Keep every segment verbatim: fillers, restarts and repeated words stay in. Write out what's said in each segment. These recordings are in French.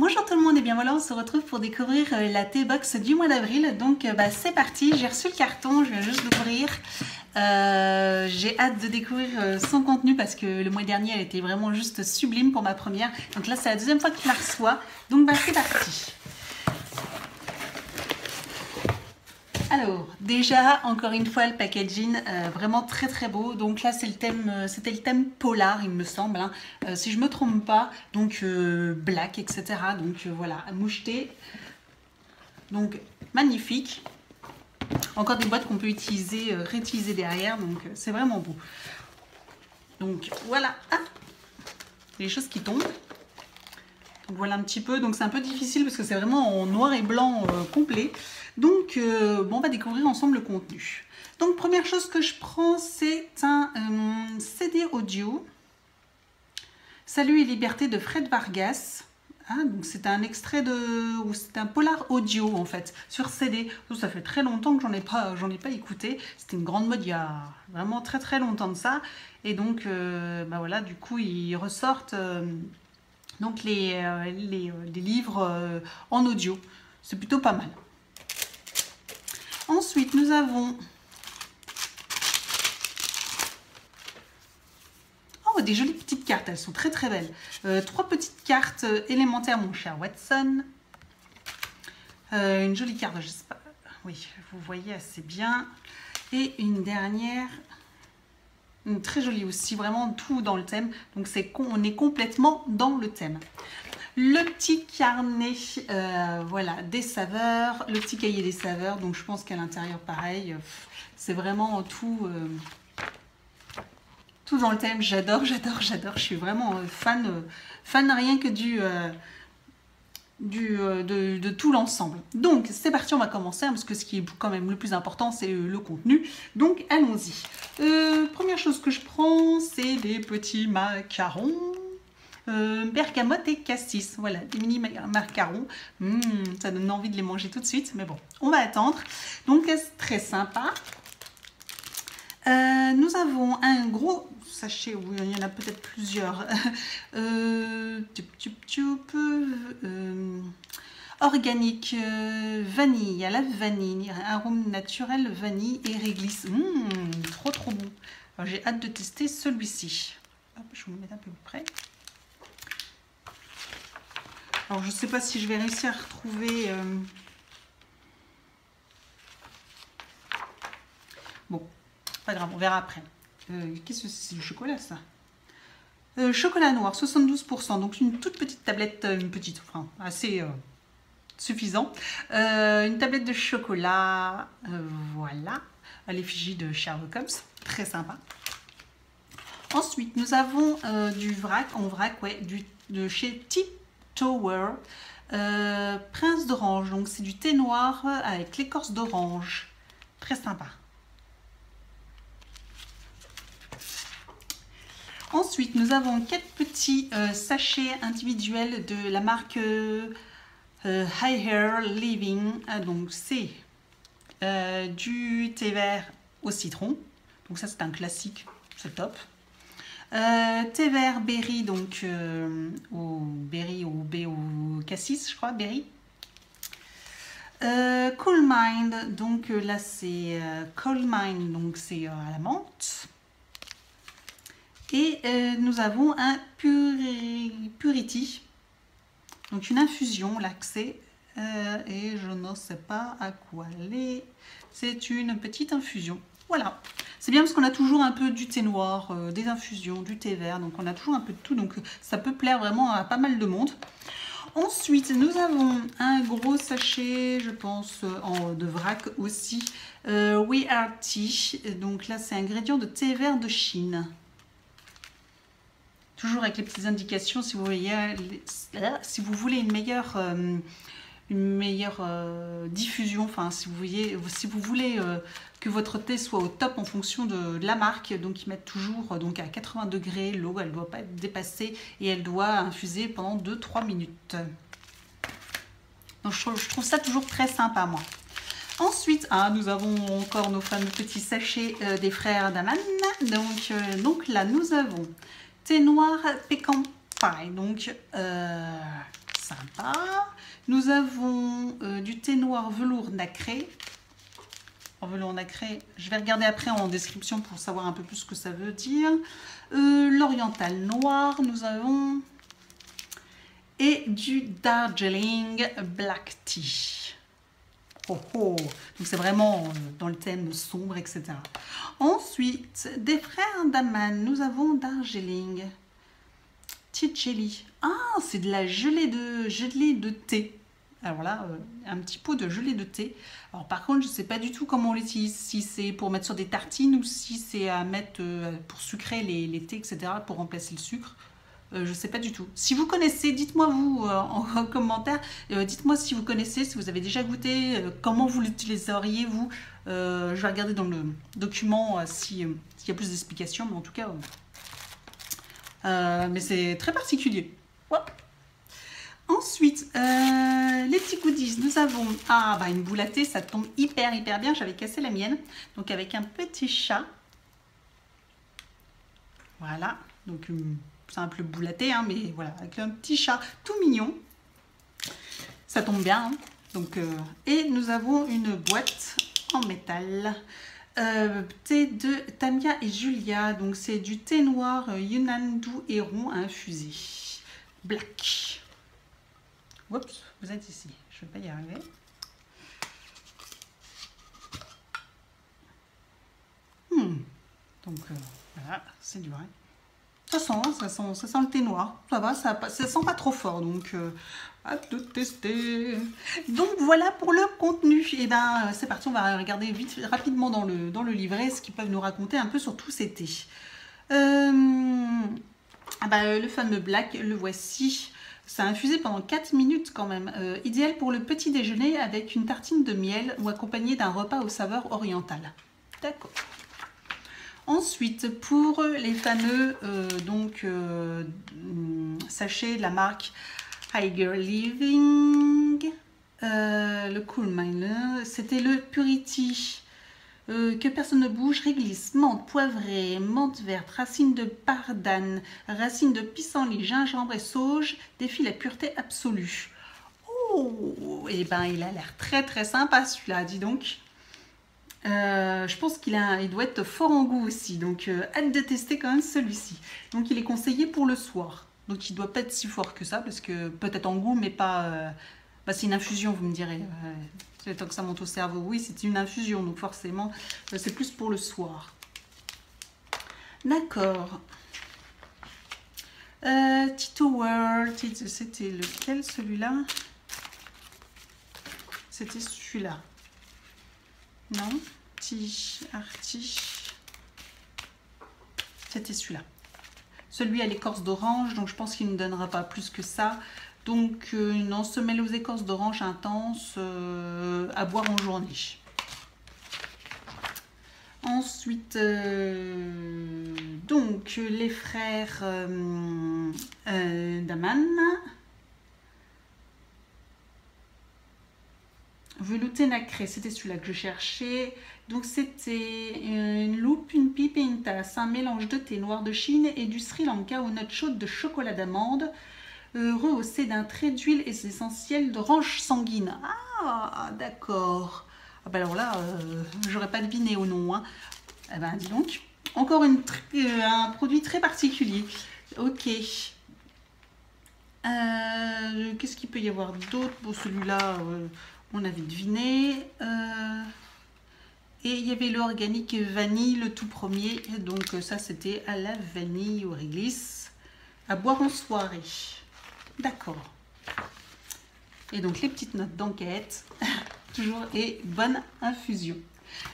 Bonjour tout le monde et bien voilà, on se retrouve pour découvrir la Thé Box du mois d'avril. Donc bah, c'est parti, j'ai reçu le carton, je viens juste d'ouvrir. Euh, j'ai hâte de découvrir son contenu parce que le mois dernier elle était vraiment juste sublime pour ma première. Donc là c'est la deuxième fois que je la reçois. Donc bah c'est parti. Alors, déjà, encore une fois, le packaging, euh, vraiment très très beau. Donc là, c'est le thème, euh, c'était le thème polar, il me semble, hein, euh, si je ne me trompe pas. Donc, euh, black, et cetera. Donc, euh, voilà, à moucheter. Donc, magnifique. Encore des boîtes qu'on peut utiliser, euh, réutiliser derrière. Donc, euh, c'est vraiment beau. Donc, voilà. Ah, les choses qui tombent. Donc, voilà un petit peu. Donc, c'est un peu difficile parce que c'est vraiment en noir et blanc euh, complet. Donc, euh, bon, on va découvrir ensemble le contenu. Donc, première chose que je prends, c'est un euh, C D audio. Salut et liberté de Fred Vargas. Ah, donc, c'est un extrait de... ou c'est un polar audio, en fait, sur C D. Donc, ça fait très longtemps que j'en ai pas, j'en ai pas écouté. C'était une grande mode il y a vraiment très très longtemps de ça. Et donc, euh, bah voilà, du coup, ils ressortent euh, donc les, euh, les, euh, les livres euh, en audio. C'est plutôt pas mal. Ensuite, nous avons... Oh, des jolies petites cartes. Elles sont très, très belles. Euh, trois petites cartes élémentaires, mon cher Watson. Euh, une jolie carte, je ne sais pas. Oui, vous voyez assez bien. Et une dernière... Une très jolie aussi, vraiment tout dans le thème. Donc, c'est on est complètement dans le thème. Le petit carnet, euh, voilà, des saveurs, le petit cahier des saveurs. Donc, je pense qu'à l'intérieur, pareil, c'est vraiment tout, euh, tout dans le thème. J'adore, j'adore, j'adore. Je suis vraiment fan, fan rien que du, euh, du, euh, de, de tout l'ensemble. Donc, c'est parti, on va commencer, hein, parce que ce qui est quand même le plus important, c'est le contenu. Donc, allons-y. Euh, première chose que je prends, c'est des petits macarons. Euh, bergamote et cassis, voilà, des mini macarons. Mmh, ça donne envie de les manger tout de suite, mais bon, on va attendre. Donc, c'est très sympa. Euh, nous avons un gros sachet, oui, il y en a peut-être plusieurs. Euh, tup, tup, tup, euh, organique, euh, vanille, à la vanille, arôme naturel, vanille et réglisse. Mmh, trop trop bon. J'ai hâte de tester celui-ci. Je vous le mets un peu près. Alors, je ne sais pas si je vais réussir à retrouver... Euh... Bon, pas grave, on verra après. Euh, qu'est-ce que c'est, du chocolat, ça? euh, Chocolat noir, soixante-douze pour cent. Donc, une toute petite tablette, une petite, enfin, assez euh, suffisant. Euh, une tablette de chocolat, euh, voilà, à l'effigie de Charles Coms, très sympa. Ensuite, nous avons euh, du vrac, en vrac, ouais, du, de chez Tipeee. Tower, euh, Prince d'Orange, donc c'est du thé noir avec l'écorce d'orange, très sympa. Ensuite, nous avons quatre petits euh, sachets individuels de la marque euh, euh, High Hair Living, ah, donc c'est euh, du thé vert au citron, donc ça c'est un classique, c'est top. Euh, thé vert berry, donc euh, au berry ou au, au cassis, je crois, berry. Euh, Cool Mind, donc euh, là c'est euh, Cool Mind, donc c'est euh, à la menthe. Et euh, nous avons un Purity, Purity, donc une infusion laxée, euh, et je ne sais pas à quoi elle est. C'est une petite infusion. Voilà, c'est bien parce qu'on a toujours un peu du thé noir, euh, des infusions, du thé vert, donc on a toujours un peu de tout, donc ça peut plaire vraiment à pas mal de monde. Ensuite, nous avons un gros sachet, je pense, en, de vrac aussi, euh, We are tea, donc là c'est ingrédients de thé vert de Chine. Toujours avec les petites indications, si vous voyez, si vous voulez une meilleure... Euh, une meilleure euh, diffusion, enfin si vous voulez, si vous voulez euh, que votre thé soit au top en fonction de, de la marque, donc ils mettent toujours euh, donc à quatre-vingts degrés, l'eau elle doit pas être dépassée et elle doit infuser pendant deux à trois minutes. Donc je, je trouve ça toujours très sympa moi. Ensuite, hein, nous avons encore nos fameux petits sachets euh, des frères Dammann, donc, euh, donc là nous avons thé noir pécan pie, donc euh, sympa. Nous avons euh, du thé noir velours nacré. En velours nacré, je vais regarder après en description pour savoir un peu plus ce que ça veut dire. Euh, L'oriental noir, nous avons... Et du Darjeeling Black Tea. Oh oh. Donc c'est vraiment dans le thème sombre, et cetera. Ensuite, des frères Dammann, nous avons Darjeeling Tea Jelly. Ah, c'est de la gelée de, gelée de thé. Alors là, euh, un petit pot de gelée de thé. Alors par contre, je ne sais pas du tout comment on l'utilise, si c'est pour mettre sur des tartines ou si c'est à mettre euh, pour sucrer les, les thés, et cetera, pour remplacer le sucre. Euh, je ne sais pas du tout. Si vous connaissez, dites-moi vous euh, en commentaire, euh, dites-moi si vous connaissez, si vous avez déjà goûté, euh, comment vous l'utiliseriez vous. Euh, je vais regarder dans le document euh, si, euh, s'il y a plus d'explications, mais en tout cas, euh, euh, mais c'est très particulier. Ouais. Ensuite, euh, les petits goodies, nous avons ah, bah, une boule à thé, ça tombe hyper hyper bien, j'avais cassé la mienne, donc avec un petit chat. Voilà, donc... Euh, simple boule à thé, hein, mais voilà, avec un petit chat tout mignon. Ça tombe bien. Hein. Donc, euh, et nous avons une boîte en métal. Euh, thé de Tamiya et Julia. Donc c'est du thé noir euh, Yunandou et rond à infuser. Black. Oups, vous êtes ici. Je ne vais pas y arriver. Hmm. Donc euh, voilà, c'est du vrai. Ça sent, ça sent, ça sent le thé noir, ça va, ça, ça sent pas trop fort, donc euh, hâte de tester. Donc voilà pour le contenu, et ben c'est parti, on va regarder vite, rapidement dans le, dans le livret ce qu'ils peuvent nous raconter un peu sur tous ces thés. Euh, ah ben, le fameux black, le voici, ça a infusé pendant quatre minutes quand même, euh, idéal pour le petit déjeuner avec une tartine de miel ou accompagné d'un repas aux saveurs orientales. D'accord. Ensuite, pour les fameux euh, donc, euh, sachets de la marque High Hair Living, euh, le Cool Mind, c'était le Purity, euh, que personne ne bouge, réglisse, menthe poivrée, menthe verte, racine de bardane, racine de pissenlit, gingembre et sauge, défie la pureté absolue. Oh, et ben il a l'air très très sympa celui-là, dis donc. Euh, je pense qu'il a, il doit être fort en goût aussi, donc euh, hâte de tester quand même celui-ci. Donc il est conseillé pour le soir, donc il doit pas être si fort que ça, parce que peut-être en goût, mais pas... Euh, bah, c'est une infusion, vous me direz, euh, c'est le temps que ça monte au cerveau. Oui, c'est une infusion, donc forcément, euh, c'est plus pour le soir. D'accord. Euh, Tito World, c'était lequel celui-là? C'était celui-là. Non, petit arti. C'était celui-là. Celui à l'écorce d'orange, donc je pense qu'il ne donnera pas plus que ça. Donc euh, une ensemelle aux écorces d'orange intense euh, à boire en journée. Ensuite, euh, donc les frères euh, euh, Dammann. Velouté nacré, c'était celui-là que je cherchais. Donc c'était une loupe, une pipe et une tasse. Un mélange de thé noir de Chine et du Sri Lanka aux notes chaudes de chocolat d'amande, euh, rehaussé d'un trait d'huile essentielle d'orange sanguine. Ah, d'accord. Ah bah alors là, euh, j'aurais pas deviné au nom. Hein. Eh ben, dis donc. Encore une euh, un produit très particulier. Ok. Euh, Qu'est-ce qu'il peut y avoir d'autre pour celui-là euh... On avait deviné. Euh, et il y avait le organique vanille, le tout premier. Donc ça, c'était à la vanille ou réglisse. À boire en soirée. D'accord. Et donc les petites notes d'enquête. Toujours et bonne infusion.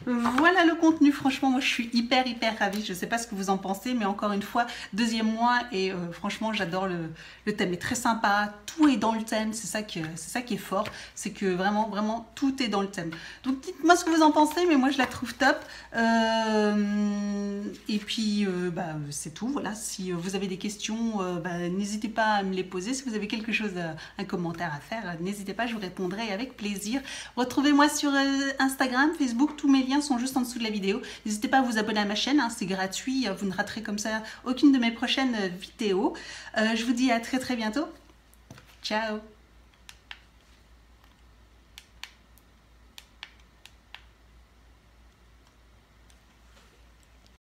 Voilà le contenu. Franchement, moi, je suis hyper, hyper ravie. Je ne sais pas ce que vous en pensez, mais encore une fois, deuxième mois. Et euh, franchement, j'adore le, le thème. Il est très sympa. Tout est dans le thème. C'est ça, ça qui est fort. C'est que vraiment, vraiment, tout est dans le thème. Donc, dites-moi ce que vous en pensez, mais moi, je la trouve top. Euh, et puis, euh, bah, c'est tout. Voilà. Si vous avez des questions, euh, bah, n'hésitez pas à me les poser. Si vous avez quelque chose, à, un commentaire à faire, n'hésitez pas. Je vous répondrai avec plaisir. Retrouvez-moi sur euh, Instagram, Facebook, tout. Tous mes liens sont juste en dessous de la vidéo. N'hésitez pas à vous abonner à ma chaîne, hein, c'est gratuit. Vous ne raterez comme ça aucune de mes prochaines vidéos. Euh, je vous dis à très très bientôt. Ciao!